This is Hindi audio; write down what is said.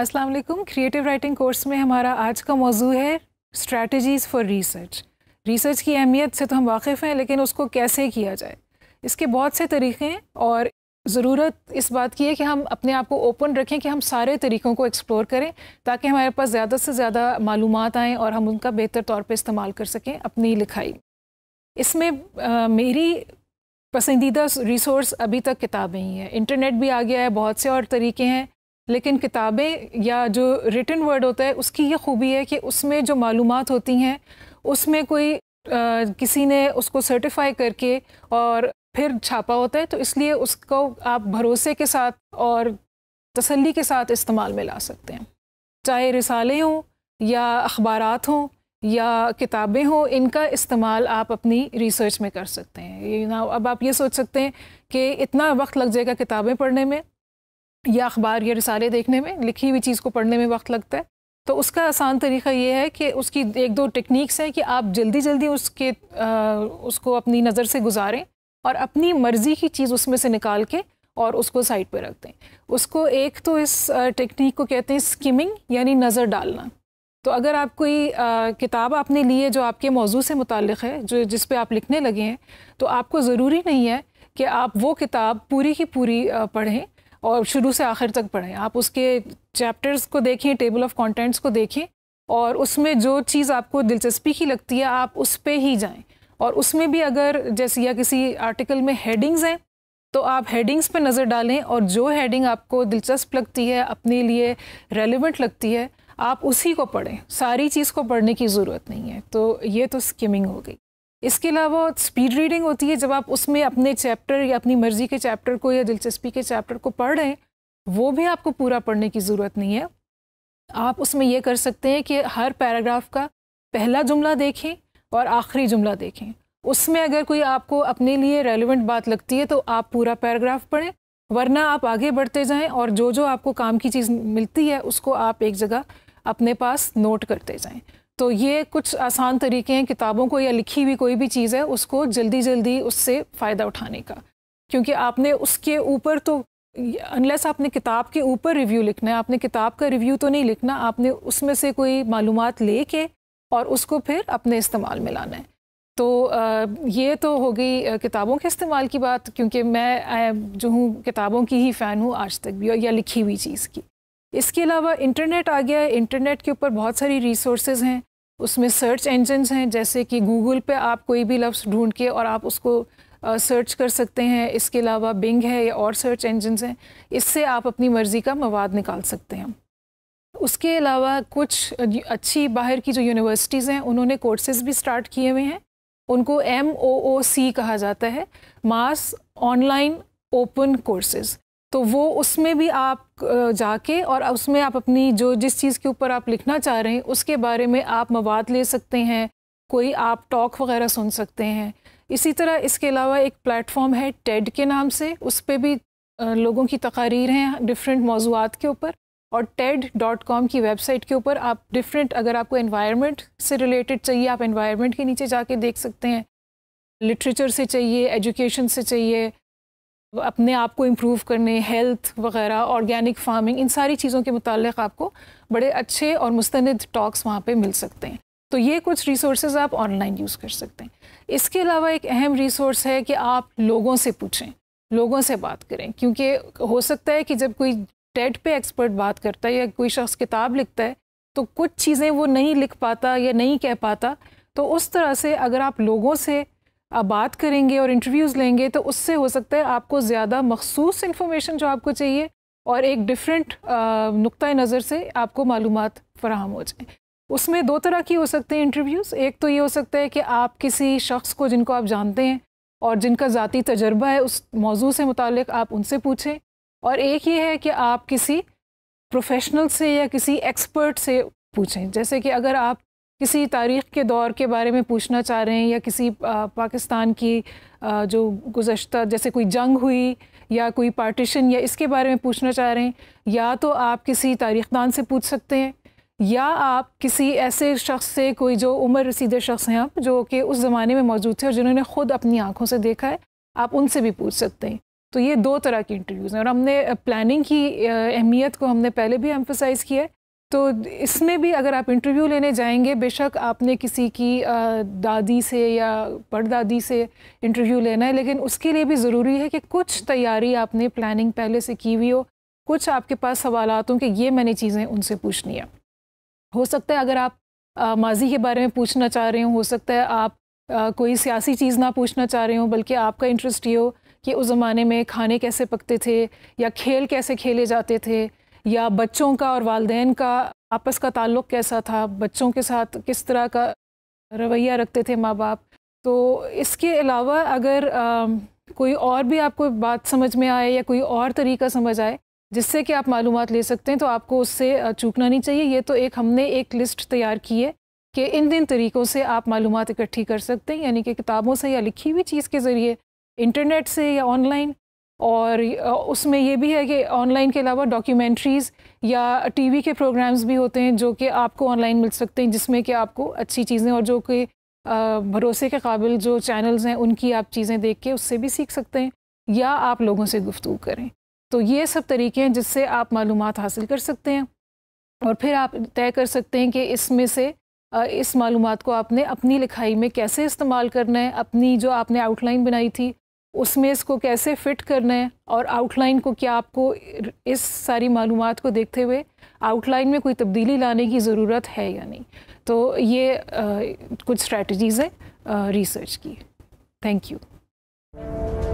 अस्सलाम वालेकुम। क्रिएटिव राइटिंग कोर्स में हमारा आज का मौजू है स्ट्रैटेजीज़ फॉर रिसर्च। रिसर्च की अहमियत से तो हम वाकिफ़ हैं, लेकिन उसको कैसे किया जाए, इसके बहुत से तरीक़े हैं और ज़रूरत इस बात की है कि हम अपने आप को ओपन रखें कि हम सारे तरीक़ों को एक्सप्लोर करें ताकि हमारे पास ज़्यादा से ज़्यादा मालूमात आएँ और हम उनका बेहतर तौर पर इस्तेमाल कर सकें अपनी लिखाई। इसमें मेरी पसंदीदा रिसोर्स अभी तक किताबें ही हैं। इंटरनेट भी आ गया है, बहुत से और तरीके हैं, लेकिन किताबें या जो रिटन वर्ड होता है उसकी ये खूबी है कि उसमें जो मालूमात होती हैं उसमें कोई किसी ने उसको सर्टिफाई करके और फिर छापा होता है, तो इसलिए उसको आप भरोसे के साथ और तसल्ली के साथ इस्तेमाल में ला सकते हैं। चाहे रिसाले हों या अखबारात हों या किताबें हो, इनका इस्तेमाल आप अपनी रिसर्च में कर सकते हैं। ये ना अब आप ये सोच सकते हैं कि इतना वक्त लग जाएगा किताबें पढ़ने में या अखबार या रिसाले देखने में, लिखी हुई चीज़ को पढ़ने में वक्त लगता है, तो उसका आसान तरीका ये है कि उसकी एक दो टेक्निक्स हैं कि आप जल्दी जल्दी उसको अपनी नज़र से गुजारें और अपनी मर्ज़ी की चीज़ उसमें से निकाल के और उसको साइड पर रख दें। उसको एक तो इस टेक्निक को कहते हैं स्किमिंग, यानी नज़र डालना। तो अगर आप कोई किताब आपने ली है जो आपके मौजू से मुतालिक़ है, जो जिस पे आप लिखने लगे हैं, तो आपको ज़रूरी नहीं है कि आप वो किताब पूरी की पूरी पढ़ें और शुरू से आखिर तक पढ़ें। आप उसके चैप्टर्स को देखें, टेबल ऑफ कंटेंट्स को देखें और उसमें जो चीज़ आपको दिलचस्पी की लगती है आप उस पर ही जाएँ। और उसमें भी अगर जैसे या किसी आर्टिकल में हेडिंग्स हैं तो आप हेडिंग्स पर नज़र डालें और जो हेडिंग आपको दिलचस्प लगती है, अपने लिए रेलिवेंट लगती है, आप उसी को पढ़ें। सारी चीज़ को पढ़ने की ज़रूरत नहीं है। तो ये तो स्किमिंग हो गई। इसके अलावा स्पीड रीडिंग होती है, जब आप उसमें अपने चैप्टर या अपनी मर्ज़ी के चैप्टर को या दिलचस्पी के चैप्टर को पढ़ रहे हैं, वो भी आपको पूरा पढ़ने की ज़रूरत नहीं है। आप उसमें यह कर सकते हैं कि हर पैराग्राफ का पहला जुमला देखें और आखिरी जुमला देखें। उसमें अगर कोई आपको अपने लिए रेलिवेंट बात लगती है तो आप पूरा पैराग्राफ पढ़ें, वरना आप आगे बढ़ते जाएँ और जो जो आपको काम की चीज़ मिलती है उसको आप एक जगह अपने पास नोट करते जाएं। तो ये कुछ आसान तरीके हैं किताबों को या लिखी हुई कोई भी चीज़ है उसको जल्दी जल्दी उससे फ़ायदा उठाने का, क्योंकि आपने उसके ऊपर तो अनलेस आपने किताब के ऊपर रिव्यू लिखना है, आपने किताब का रिव्यू तो नहीं लिखना, आपने उसमें से कोई मालूमात लेके और उसको फिर अपने इस्तेमाल में लाना है। तो ये तो हो गई किताबों के इस्तेमाल की बात, क्योंकि मैं जो हूँ किताबों की ही फ़ैन हूँ आज तक भी, या लिखी हुई चीज़ की। इसके अलावा इंटरनेट आ गया है। इंटरनेट के ऊपर बहुत सारी रिसोर्सेज हैं। उसमें सर्च इंजन्स हैं, जैसे कि गूगल पे आप कोई भी लफ्ज़ ढूंढ के और आप उसको सर्च कर सकते हैं। इसके अलावा बिंग है या और सर्च इंजन्स हैं, इससे आप अपनी मर्ज़ी का मवाद निकाल सकते हैं। उसके अलावा कुछ अच्छी बाहर की जो यूनिवर्सिटीज़ हैं उन्होंने कोर्सेज़ भी स्टार्ट किए हुए हैं। उनको MOOC कहा जाता है, मास ऑनलाइन ओपन कोर्सेज़। तो वो उसमें भी आप जाके और उसमें आप अपनी जो जिस चीज़ के ऊपर आप लिखना चाह रहे हैं उसके बारे में आप मवाद ले सकते हैं, कोई आप टॉक वगैरह सुन सकते हैं। इसी तरह इसके अलावा एक प्लेटफॉर्म है TED के नाम से, उस पर भी लोगों की तकारीर हैं डिफरेंट मौजूआत के ऊपर। और TED.com की वेबसाइट के ऊपर आप डिफरेंट, अगर आपको एनवायरनमेंट से रिलेटेड चाहिए आप एनवायरनमेंट के नीचे जाके देख सकते हैं, लिटरेचर से चाहिए, एजुकेशन से चाहिए, अपने आप को इम्प्रूव करने, हेल्थ वगैरह, ऑर्गेनिक फार्मिंग, इन सारी चीज़ों के मुतालिक आपको बड़े अच्छे और मुस्तनद टॉक्स वहाँ पे मिल सकते हैं। तो ये कुछ रिसोर्सेज आप ऑनलाइन यूज़ कर सकते हैं। इसके अलावा एक अहम रिसोर्स है कि आप लोगों से पूछें, लोगों से बात करें, क्योंकि हो सकता है कि जब कोई TED पे एक्सपर्ट बात करता है या कोई शख्स किताब लिखता है तो कुछ चीज़ें वो नहीं लिख पाता या नहीं कह पाता। तो उस तरह से अगर आप लोगों से आप बात करेंगे और इंटरव्यूज़ लेंगे तो उससे हो सकता है आपको ज़्यादा मखसूस इन्फॉर्मेशन जो आपको चाहिए और एक डिफरेंट नुक्ता नज़र से आपको मालूमात फराहम हो जाए। उसमें दो तरह की हो सकते हैं इंटरव्यूज़। एक तो ये हो सकता है कि आप किसी शख्स को जिनको आप जानते हैं और जिनका ज़ाती तजर्बा है उस मौजू से मुतालिक आप उनसे पूछें, और एक ये है कि आप किसी प्रोफेशनल से या किसी एक्सपर्ट से पूछें। जैसे कि अगर आप किसी तारीख़ के दौर के बारे में पूछना चाह रहे हैं या किसी पाकिस्तान की जो गुज़श्ता जैसे कोई जंग हुई या कोई पार्टीशन या इसके बारे में पूछना चाह रहे हैं, या तो आप किसी तारीख़दान से पूछ सकते हैं या आप किसी ऐसे शख्स से, कोई जो उम्र रसीदे शख्स हैं आप, जो कि उस ज़माने में मौजूद थे और जिन्होंने ख़ुद अपनी आँखों से देखा है, आप उनसे भी पूछ सकते हैं। तो ये दो तरह की इंटरव्यूज़ हैं और हमने प्लानिंग की अहमियत को हमने पहले भी एम्फसाइज़ किया है। तो इसमें भी अगर आप इंटरव्यू लेने जाएंगे, बेशक आपने किसी की दादी से या परदादी से इंटरव्यू लेना है, लेकिन उसके लिए भी ज़रूरी है कि कुछ तैयारी आपने प्लानिंग पहले से की हुई हो, कुछ आपके पास सवालात हों कि ये मैंने चीज़ें उनसे पूछनी है। हो सकता है अगर आप माजी के बारे में पूछना चाह रहे हो सकता है आप कोई सियासी चीज़ ना पूछना चाह रहे हो, बल्कि आपका इंटरेस्ट ये हो कि उस ज़माने में खाने कैसे पकते थे या खेल कैसे खेले जाते थे या बच्चों का और वालदैन का आपस का ताल्लुक़ कैसा था, बच्चों के साथ किस तरह का रवैया रखते थे माँ बाप। तो इसके अलावा अगर कोई और भी आपको बात समझ में आए या कोई और तरीका समझ आए जिससे कि आप मालूमात ले सकते हैं, तो आपको उससे चूकना नहीं चाहिए। ये तो एक हमने एक लिस्ट तैयार की है कि इन तरीक़ों से आप मालूमात इकट्ठी कर सकते हैं, यानी कि किताबों से या लिखी हुई चीज़ के ज़रिए, इंटरनेट से या ऑनलाइन। और उसमें यह भी है कि ऑनलाइन के अलावा डॉक्यूमेंट्रीज़ या टीवी के प्रोग्राम्स भी होते हैं जो कि आपको ऑनलाइन मिल सकते हैं, जिसमें कि आपको अच्छी चीज़ें और जो कि भरोसे के काबिल जो चैनल्स हैं उनकी आप चीज़ें देख के उससे भी सीख सकते हैं, या आप लोगों से गुफ्तगू करें। तो ये सब तरीके हैं जिससे आप मालूमात हासिल कर सकते हैं और फिर आप तय कर सकते हैं कि इसमें से इस मालूमात को आपने अपनी लिखाई में कैसे इस्तेमाल करना है, अपनी जो आपने आउटलाइन बनाई थी उसमें इसको कैसे फ़िट करना है, और आउटलाइन को क्या आपको इस सारी मालूमात को देखते हुए आउटलाइन में कोई तब्दीली लाने की ज़रूरत है या नहीं। तो ये कुछ स्ट्रैटेजीज़ हैं रिसर्च की। Thank you.